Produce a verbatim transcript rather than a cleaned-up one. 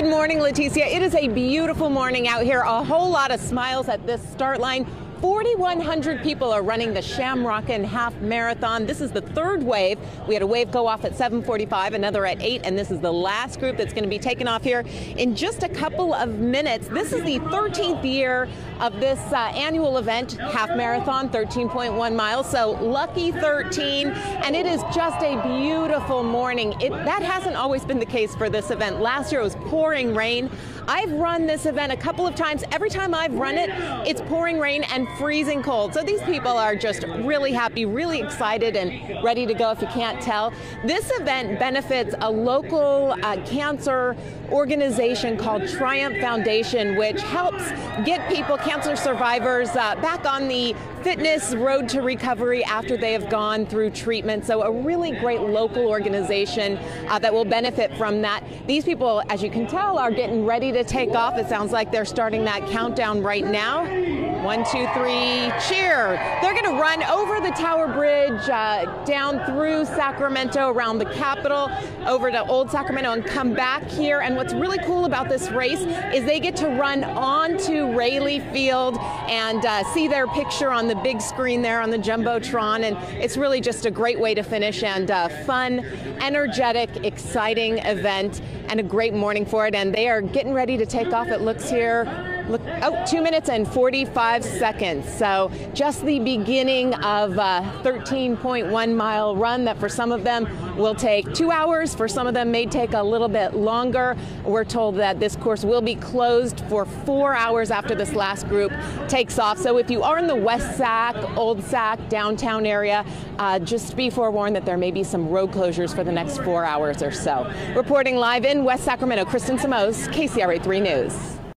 Good morning, Leticia. It is a beautiful morning out here. A whole lot of smiles at this start line. four thousand one hundred people are running the Shamrockin' Half Marathon. This is the third wave. We had a wave go off at seven forty-five, another at eight, and this is the last group that's going to be taken off here in just a couple of minutes. This is the thirteenth year of this uh, annual event, Half Marathon, thirteen point one miles, so lucky thirteen, and it is just a beautiful morning. It, that hasn't always been the case for this event. Last year it was pouring rain. I've run this event a couple of times. Every time I've run it, it's pouring rain and freezing cold. So these people are just really happy, really excited, and ready to go if you can't tell. This event benefits a local uh, cancer organization called Triumph Foundation, which helps get people, cancer survivors, uh, back on the fitness road to recovery after they have gone through treatment. So a really great local organization uh, that will benefit from that. These people, as you can tell, are getting ready to take off. It sounds like they're starting that countdown right now. One, two, three, cheer. They're going to run over the Tower Bridge, uh, down through Sacramento, around the Capitol, over to Old Sacramento, and come back here. And what's really cool about this race is they get to run onto Raley Field and uh, see their picture on the big screen there on the Jumbotron. And it's really just a great way to finish, and a fun, energetic, exciting event, and a great morning for it. And they are getting ready to take off, it looks here. Look, oh, two minutes and forty-five seconds. So just the beginning of a thirteen point one mile run that for some of them will take two hours. For some of them may take a little bit longer. We're told that this course will be closed for four hours after this last group takes off. So if you are in the West Sac, Old Sac, downtown area, uh, just be forewarned that there may be some road closures for the next four hours or so. Reporting live in West Sacramento, Kristen Simoes, K C R A three News.